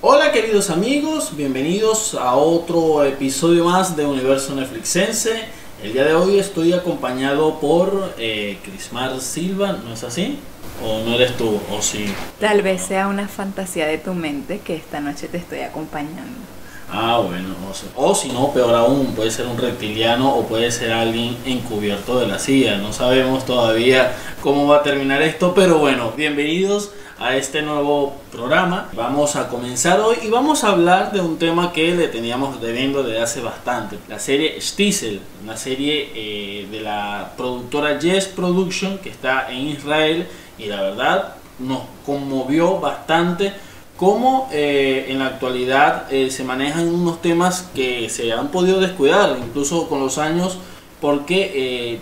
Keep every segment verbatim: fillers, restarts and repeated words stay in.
Hola queridos amigos, bienvenidos a otro episodio más de Universo Netflixense. El día de hoy estoy acompañado por eh, Crismar Silva, ¿no es así? ¿O no eres tú? ¿O sí? Tal vez sea una fantasía de tu mente que esta noche te estoy acompañando. Ah, bueno, o, sea, o si no, peor aún, puede ser un reptiliano o puede ser alguien encubierto de la C I A. No sabemos todavía cómo va a terminar esto, pero bueno, bienvenidos a este nuevo programa. Vamos a comenzar hoy y vamos a hablar de un tema que le teníamos debiendo desde hace bastante. La serie Shtisel, una serie eh, de la productora Yes Production que está en Israel, y la verdad nos conmovió bastante cómo eh, en la actualidad eh, se manejan unos temas que se han podido descuidar, incluso con los años, porque eh,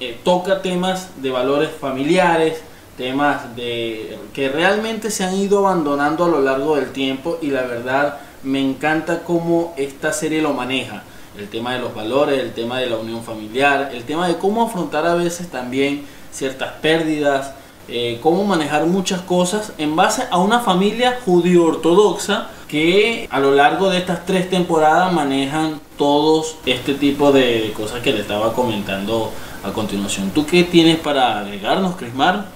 eh, toca temas de valores familiares, temas de, que realmente se han ido abandonando a lo largo del tiempo, y la verdad me encanta cómo esta serie lo maneja. El tema de los valores, el tema de la unión familiar, el tema de cómo afrontar a veces también ciertas pérdidas, Eh, cómo manejar muchas cosas en base a una familia judío-ortodoxa que a lo largo de estas tres temporadas manejan todos este tipo de cosas que le estaba comentando a continuación. ¿Tú qué tienes para agregarnos, Crismar?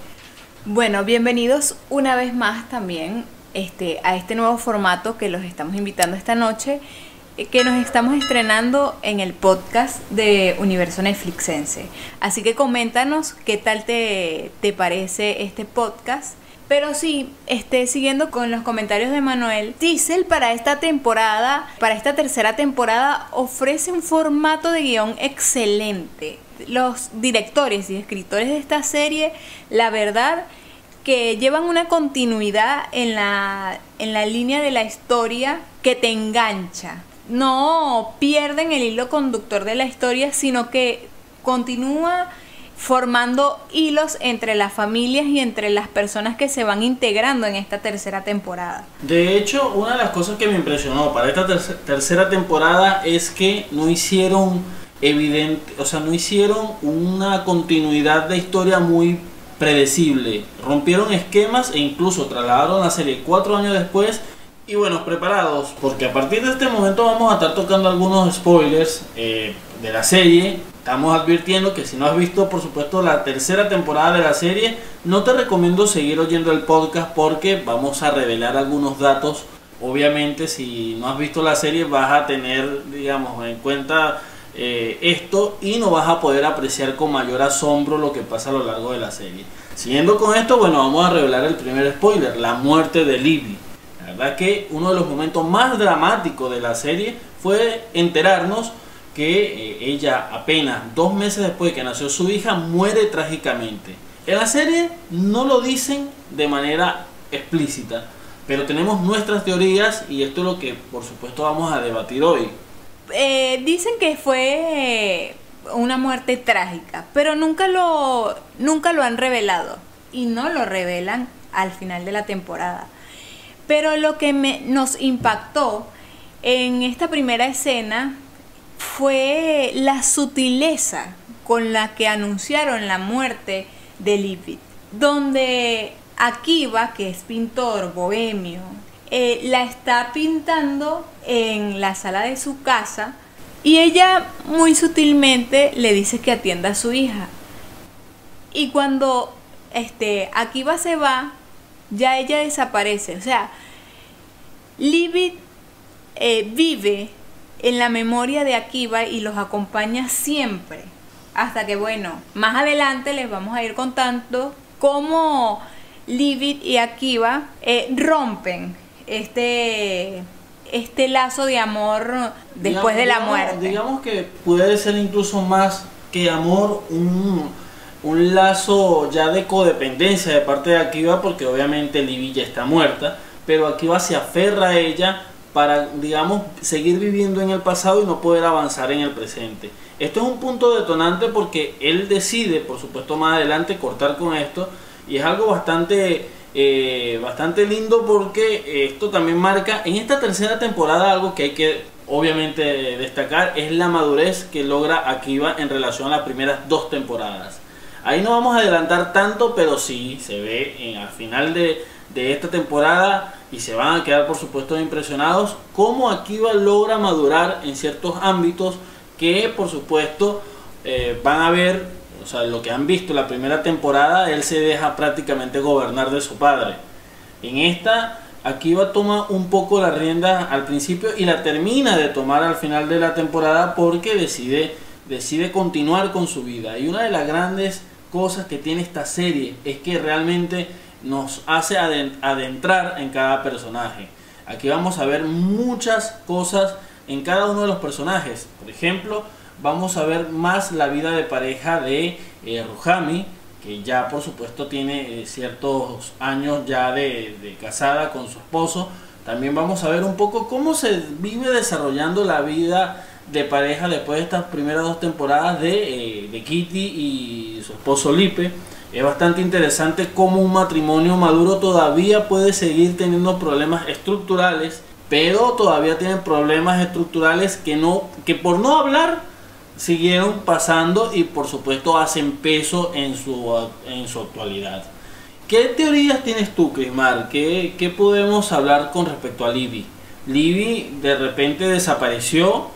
Bueno, bienvenidos una vez más también este, a este nuevo formato que los estamos invitando esta noche, que nos estamos estrenando en el podcast de Universo Netflixense. Así que coméntanos qué tal te, te parece este podcast. Pero sí, este, siguiendo con los comentarios de Manuel, Shtisel para esta temporada, para esta tercera temporada, ofrece un formato de guión excelente. Los directores y escritores de esta serie, la verdad, que llevan una continuidad en la, en la línea de la historia que te engancha. No pierden el hilo conductor de la historia, sino que continúa formando hilos entre las familias y entre las personas que se van integrando en esta tercera temporada. De hecho, una de las cosas que me impresionó para esta ter tercera temporada es que no hicieron evidente, o sea, no hicieron una continuidad de historia muy predecible. Rompieron esquemas e incluso trasladaron la serie cuatro años después. Y bueno, preparados, porque a partir de este momento vamos a estar tocando algunos spoilers eh, de la serie. Estamos advirtiendo que si no has visto, por supuesto, la tercera temporada de la serie, no te recomiendo seguir oyendo el podcast porque vamos a revelar algunos datos. Obviamente, si no has visto la serie, vas a tener, digamos, en cuenta eh, esto y no vas a poder apreciar con mayor asombro lo que pasa a lo largo de la serie. Siguiendo con esto, bueno, vamos a revelar el primer spoiler, la muerte de Libbi. La verdad que uno de los momentos más dramáticos de la serie fue enterarnos que eh, ella, apenas dos meses después de que nació su hija, muere trágicamente. En la serie no lo dicen de manera explícita, pero tenemos nuestras teorías y esto es lo que por supuesto vamos a debatir hoy. Eh, dicen que fue una muerte trágica, pero nunca lo, nunca lo han revelado y no lo revelan al final de la temporada. Pero lo que me, nos impactó en esta primera escena fue la sutileza con la que anunciaron la muerte de Lipe, donde Akiva, que es pintor bohemio, eh, la está pintando en la sala de su casa y ella muy sutilmente le dice que atienda a su hija. Y cuando este, Akiva se va, ya ella desaparece. O sea, Libbi eh, vive en la memoria de Akiva y los acompaña siempre. Hasta que, bueno, más adelante les vamos a ir contando cómo Libbi y Akiva eh, rompen este, este lazo de amor después digamos, de la muerte. Digamos que puede ser incluso más que amor, un... un lazo ya de codependencia de parte de Akiva, porque obviamente Libbi ya está muerta, pero Akiva se aferra a ella para, digamos, seguir viviendo en el pasado y no poder avanzar en el presente. Esto es un punto detonante porque él decide, por supuesto, más adelante cortar con esto, y es algo bastante, eh, bastante lindo porque esto también marca en esta tercera temporada algo que hay que obviamente destacar, es la madurez que logra Akiva en relación a las primeras dos temporadas. Ahí no vamos a adelantar tanto, pero sí se ve en, al final de, de esta temporada y se van a quedar por supuesto impresionados cómo Akiva logra madurar en ciertos ámbitos que por supuesto eh, van a ver, o sea, lo que han visto la primera temporada, él se deja prácticamente gobernar de su padre. En esta Akiva toma un poco la rienda al principio y la termina de tomar al final de la temporada porque decide, decide continuar con su vida. Y una de las grandes cosas que tiene esta serie es que realmente nos hace adentrar en cada personaje. Aquí vamos a ver muchas cosas en cada uno de los personajes. Por ejemplo, vamos a ver más la vida de pareja de eh, Ruhami, que ya por supuesto tiene eh, ciertos años ya de, de casada con su esposo. También vamos a ver un poco cómo se vive desarrollando la vida de pareja después de estas primeras dos temporadas de, eh, de Kitty y su esposo Lipe. Es bastante interesante cómo un matrimonio maduro todavía puede seguir teniendo problemas estructurales, pero todavía tienen problemas estructurales que, no, que por no hablar siguieron pasando y por supuesto hacen peso en su, en su actualidad. ¿Qué teorías tienes tú, Crismar? ¿Qué, qué podemos hablar con respecto a Libbi? Libbi de repente desapareció,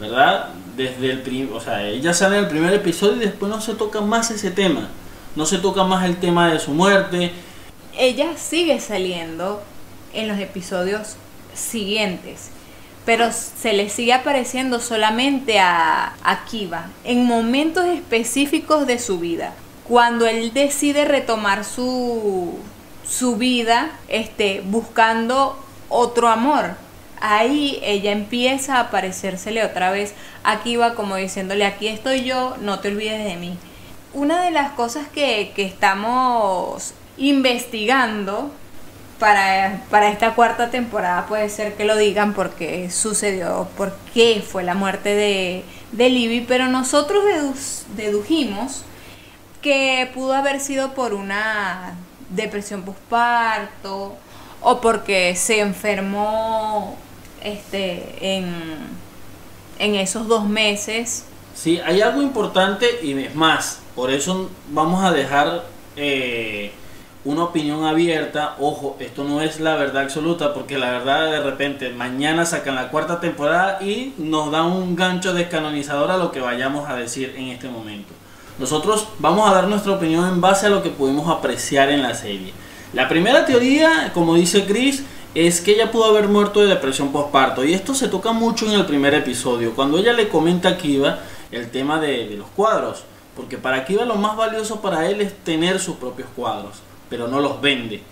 ¿verdad? Desde el prim o sea, ella sale en el primer episodio y después no se toca más ese tema. No se toca más el tema de su muerte. Ella sigue saliendo en los episodios siguientes, pero se le sigue apareciendo solamente a Akiva en momentos específicos de su vida. Cuando él decide retomar su, su vida este, buscando otro amor, ahí ella empieza a aparecérsele otra vez a Akiva como diciéndole: aquí estoy yo, no te olvides de mí. Una de las cosas que, que estamos investigando para, para esta cuarta temporada, puede ser que lo digan porque sucedió, porque fue la muerte de, de Libbi, pero nosotros dedu dedujimos que pudo haber sido por una depresión posparto o porque se enfermó este, en, en esos dos meses. Sí, hay algo importante y es más, por eso vamos a dejar eh, una opinión abierta. Ojo, esto no es la verdad absoluta, porque la verdad de repente mañana sacan la cuarta temporada y nos dan un gancho descanonizador a lo que vayamos a decir en este momento. Nosotros vamos a dar nuestra opinión en base a lo que pudimos apreciar en la serie. La primera teoría, como dice Chris, es que ella pudo haber muerto de depresión postparto, y esto se toca mucho en el primer episodio, cuando ella le comenta a Akiva el tema de, de los cuadros, porque para Akiva lo más valioso para él es tener sus propios cuadros, pero no los vende.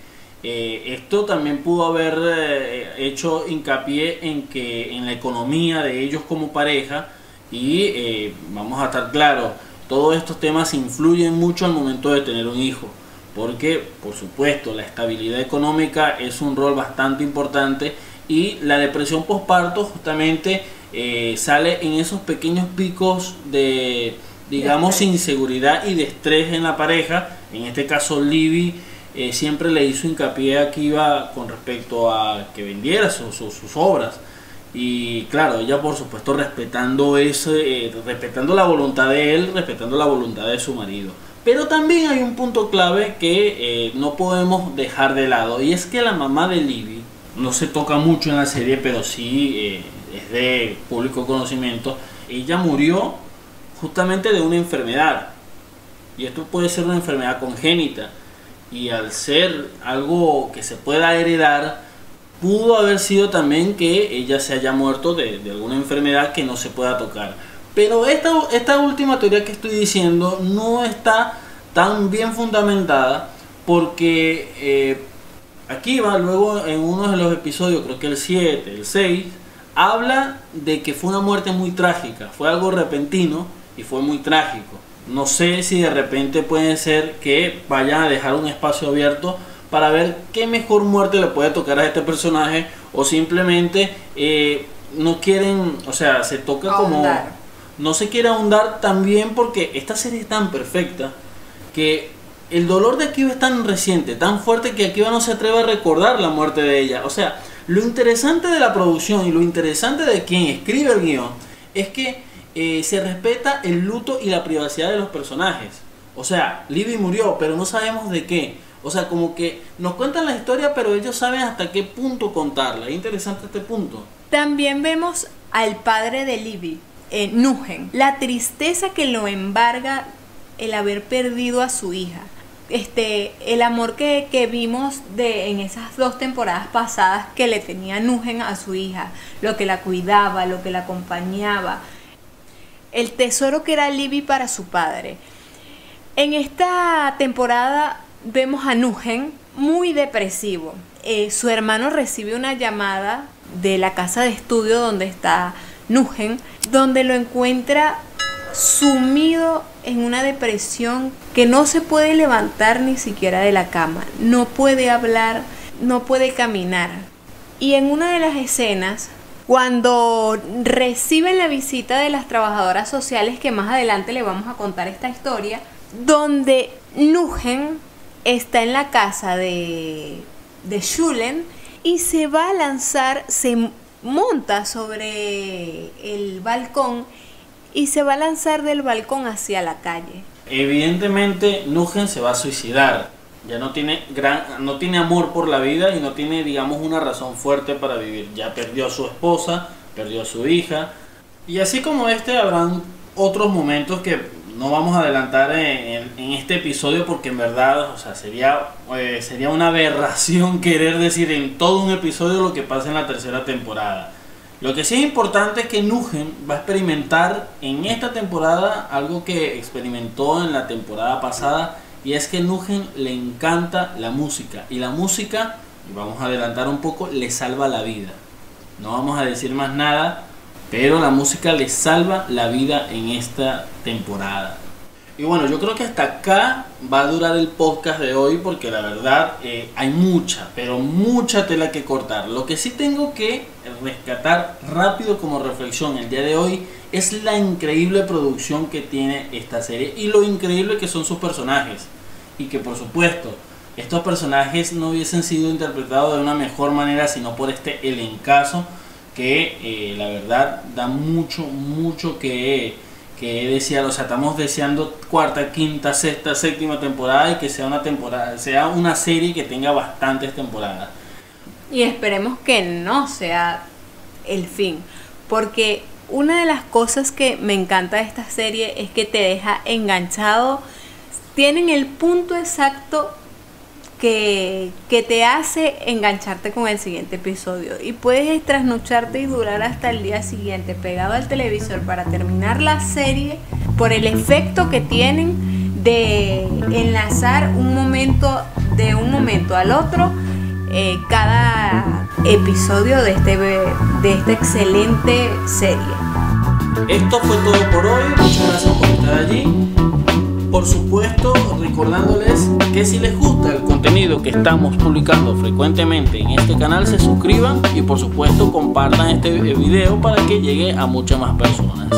Eh, esto también pudo haber eh, hecho hincapié en que en la economía de ellos como pareja, y eh, vamos a estar claros, todos estos temas influyen mucho al momento de tener un hijo, porque por supuesto la estabilidad económica es un rol bastante importante, y la depresión postparto justamente eh, sale en esos pequeños picos de, digamos, inseguridad y de estrés en la pareja. En este caso Libbi eh, siempre le hizo hincapié a Akiva con respecto a que vendiera su, su, sus obras, y claro, ella por supuesto respetando, ese, eh, respetando la voluntad de él, respetando la voluntad de su marido. Pero también hay un punto clave que eh, no podemos dejar de lado, y es que la mamá de Libbi, no se toca mucho en la serie, pero sí eh, es de público conocimiento, ella murió justamente de una enfermedad, y esto puede ser una enfermedad congénita, y al ser algo que se pueda heredar, pudo haber sido también que ella se haya muerto de, de alguna enfermedad que no se pueda tocar. Pero esta, esta última teoría que estoy diciendo no está tan bien fundamentada, porque eh, Akiva luego en uno de los episodios, creo que el siete, el seis, habla de que fue una muerte muy trágica, fue algo repentino y fue muy trágico. No sé si de repente puede ser que vayan a dejar un espacio abierto para ver qué mejor muerte le puede tocar a este personaje, o simplemente eh, no quieren, o sea, se toca como... No se quiere ahondar también porque esta serie es tan perfecta que el dolor de Akiva es tan reciente, tan fuerte, que Akiva no se atreve a recordar la muerte de ella. O sea, lo interesante de la producción y lo interesante de quien escribe el guión es que eh, se respeta el luto y la privacidad de los personajes. O sea, Libbi murió, pero no sabemos de qué. O sea, como que nos cuentan la historia, pero ellos saben hasta qué punto contarla. Es interesante este punto. También vemos al padre de Libbi, eh, Nugen. La tristeza que lo embarga el haber perdido a su hija. Este, el amor que, que vimos de, en esas dos temporadas pasadas que le tenía Nugen a su hija. Lo que la cuidaba, lo que la acompañaba. El tesoro que era Libbi para su padre. En esta temporada vemos a Nugen muy depresivo. Eh, su hermano recibe una llamada de la casa de estudio donde está Nugen, donde lo encuentra sumido en una depresión que no se puede levantar ni siquiera de la cama. No puede hablar, no puede caminar. Y en una de las escenas, cuando reciben la visita de las trabajadoras sociales, que más adelante le vamos a contar esta historia, donde Nugen está en la casa de, de Schulen y se va a lanzar, se monta sobre el balcón y se va a lanzar del balcón hacia la calle. Evidentemente Nugen se va a suicidar, ya no tiene, gran, no tiene amor por la vida y no tiene, digamos, una razón fuerte para vivir. Ya perdió a su esposa, perdió a su hija, y así como este habrán otros momentos que no vamos a adelantar en, en, en este episodio, porque en verdad, o sea, sería, eh, sería una aberración querer decir en todo un episodio lo que pasa en la tercera temporada. Lo que sí es importante es que Nugen va a experimentar en esta temporada algo que experimentó en la temporada pasada, y es que a Nugen le encanta la música, y la música, y vamos a adelantar un poco, le salva la vida. No vamos a decir más nada, pero la música les salva la vida en esta temporada. Y bueno, yo creo que hasta acá va a durar el podcast de hoy, porque la verdad eh, hay mucha, pero mucha tela que cortar. Lo que sí tengo que rescatar rápido como reflexión el día de hoy es la increíble producción que tiene esta serie y lo increíble que son sus personajes. Y que por supuesto, estos personajes no hubiesen sido interpretados de una mejor manera sino por este elencazo, que eh, la verdad da mucho, mucho que, que desear. O sea, estamos deseando cuarta, quinta, sexta, séptima temporada, y que sea una temporada, sea una serie que tenga bastantes temporadas. Y esperemos que no sea el fin, porque una de las cosas que me encanta de esta serie es que te deja enganchado. Tienen el punto exacto Que, que te hace engancharte con el siguiente episodio, y puedes trasnocharte y durar hasta el día siguiente pegado al televisor para terminar la serie, por el efecto que tienen de enlazar un momento de un momento al otro eh, cada episodio de, este, de esta excelente serie. Esto fue todo por hoy. Muchas gracias por estar allí. Por supuesto, recordándoles que si les gusta el contenido que estamos publicando frecuentemente en este canal, se suscriban y por supuesto compartan este video para que llegue a muchas más personas.